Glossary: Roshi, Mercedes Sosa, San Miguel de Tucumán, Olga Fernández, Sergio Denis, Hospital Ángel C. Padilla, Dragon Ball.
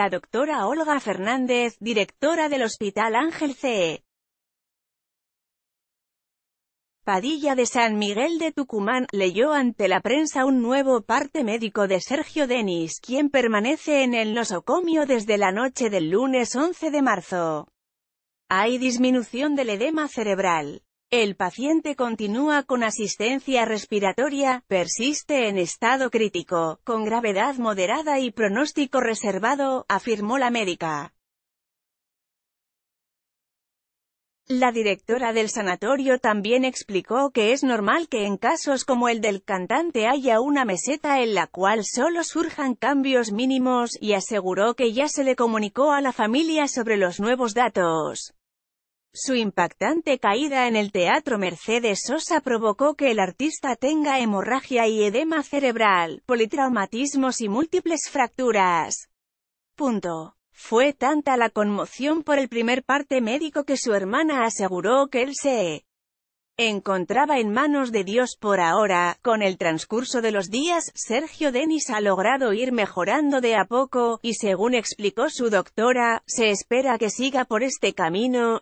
la doctora Olga Fernández, directora del Hospital Ángel C. Padilla de San Miguel de Tucumán, leyó ante la prensa un nuevo parte médico de Sergio Denis, quien permanece en el nosocomio desde la noche del lunes 11 de marzo. Hay disminución del edema cerebral. El paciente continúa con asistencia respiratoria, persiste en estado crítico, con gravedad moderada y pronóstico reservado, afirmó la médica. La directora del sanatorio también explicó que es normal que en casos como el del cantante haya una meseta en la cual solo surjan cambios mínimos, y aseguró que ya se le comunicó a la familia sobre los nuevos datos. Su impactante caída en el teatro Mercedes Sosa provocó que el artista tenga hemorragia y edema cerebral, politraumatismos y múltiples fracturas. Fue tanta la conmoción por el primer parte médico que su hermana aseguró que él se encontraba en manos de Dios por ahora. Con el transcurso de los días, Sergio Denis ha logrado ir mejorando de a poco, y según explicó su doctora, se espera que siga por este camino.